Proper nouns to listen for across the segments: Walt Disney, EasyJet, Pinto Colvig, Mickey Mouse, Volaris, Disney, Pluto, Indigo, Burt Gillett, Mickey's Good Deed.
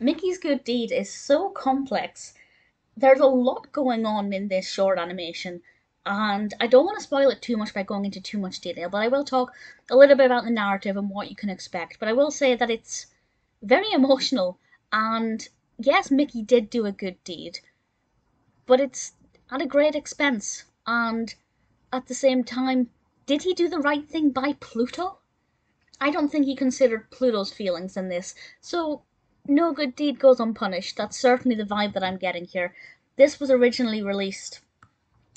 Mickey's Good Deed is so complex. There's a lot going on in this short animation, and I don't want to spoil it too much by going into too much detail, but I will talk a little bit about the narrative and what you can expect. But I will say that it's very emotional, and yes, Mickey did do a good deed, but it's at a great expense. And at the same time, did he do the right thing by Pluto? I don't think he considered Pluto's feelings in this, so no good deed goes unpunished. That's certainly the vibe that I'm getting here. This was originally released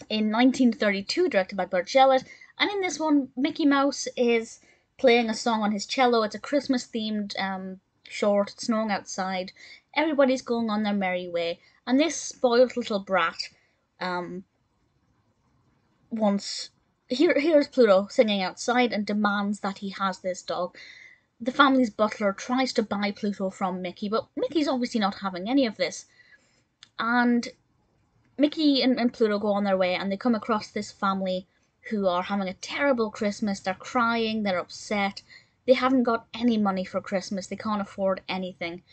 in 1932, directed by Burt Gillett, and in this one, Mickey Mouse is playing a song on his cello. It's a Christmas-themed short. It's snowing outside. Everybody's going on their merry way, and this spoiled little brat hears Pluto singing outside and demands that he has this dog. The family's butler tries to buy Pluto from Mickey, but Mickey's obviously not having any of this. And Mickey and Pluto go on their way, and they come across this family who are having a terrible Christmas. They're crying, they're upset, they haven't got any money for Christmas, they can't afford anything.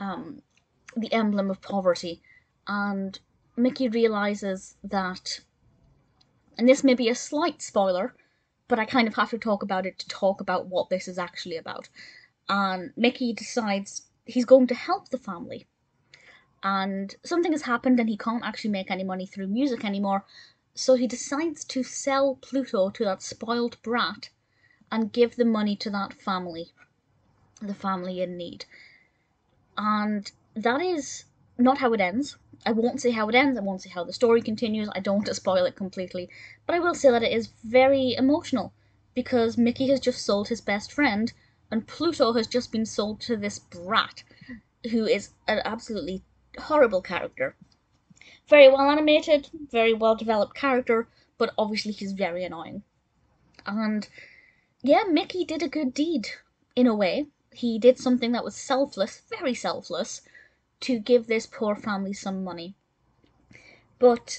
The emblem of poverty. And Mickey realizes that, and this may be a slight spoiler, but I kind of have to talk about it to talk about what this is actually about. And Mickey decides he's going to help the family. And something has happened and he can't actually make any money through music anymore. So he decides to sell Pluto to that spoiled brat and give the money to that family, the family in need. And that is not how it ends. I won't say how it ends, I won't say how the story continues, I don't want to spoil it completely, but I will say that it is very emotional, because Mickey has just sold his best friend, and Pluto has just been sold to this brat, who is an absolutely horrible character. Very well animated, very well developed character, but obviously he's very annoying. And yeah, Mickey did a good deed, in a way. He did something that was selfless, very selfless, to give this poor family some money. But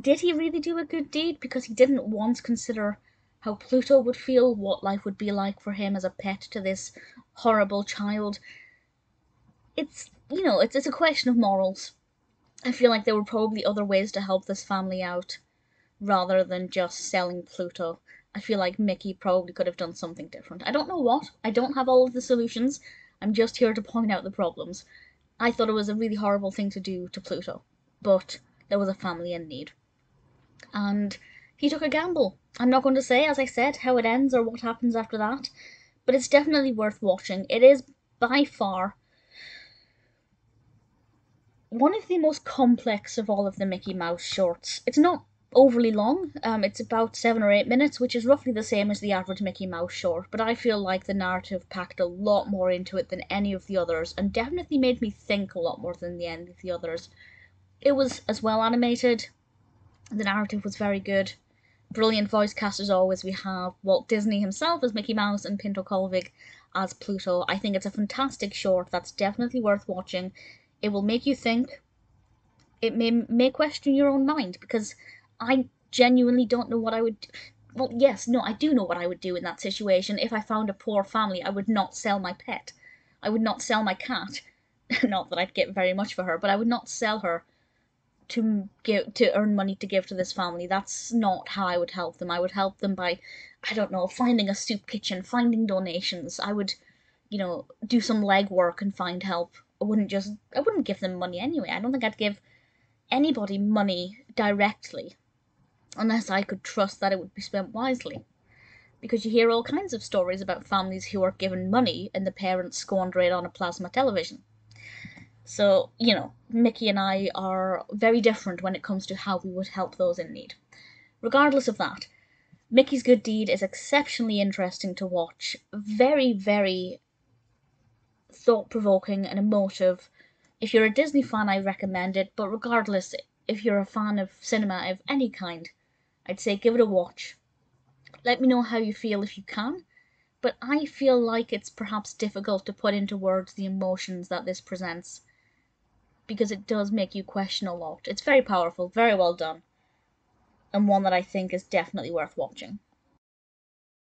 did he really do a good deed? Because he didn't once consider how Pluto would feel, what life would be like for him as a pet to this horrible child. It's, you know, it's a question of morals. I feel like there were probably other ways to help this family out rather than just selling Pluto. I feel like Mickey probably could have done something different. I don't know what. I don't have all of the solutions. I'm just here to point out the problems. I thought it was a really horrible thing to do to Pluto, but there was a family in need. And he took a gamble. I'm not going to say, as I said, how it ends or what happens after that, but it's definitely worth watching. It is by far one of the most complex of all of the Mickey Mouse shorts. It's not overly long, it's about 7 or 8 minutes, which is roughly the same as the average Mickey Mouse short, but I feel like the narrative packed a lot more into it than any of the others, and definitely made me think a lot more than any of the others. It was as well animated, the narrative was very good, brilliant voice cast as always. We have Walt Disney himself as Mickey Mouse and Pinto Colvig as Pluto. I think it's a fantastic short that's definitely worth watching. It will make you think. It may question your own mind, because I genuinely don't know what I would do. Well, yes, no, I do know what I would do in that situation. If I found a poor family, I would not sell my pet. I would not sell my cat. Not that I'd get very much for her, but I would not sell her to earn money to give to this family. That's not how I would help them. I would help them by, I don't know, finding a soup kitchen, finding donations. I would, you know, do some legwork and find help. I wouldn't give them money anyway. I don't think I'd give anybody money directly, unless I could trust that it would be spent wisely. Because you hear all kinds of stories about families who are given money and the parents squander it on a plasma television. So, you know, Mickey and I are very different when it comes to how we would help those in need. Regardless of that, Mickey's Good Deed is exceptionally interesting to watch. Very, very thought-provoking and emotive. If you're a Disney fan, I recommend it, but regardless, if you're a fan of cinema of any kind, I'd say give it a watch. Let me know how you feel if you can, but I feel like it's perhaps difficult to put into words the emotions that this presents, because it does make you question a lot. It's very powerful, very well done, and one that I think is definitely worth watching.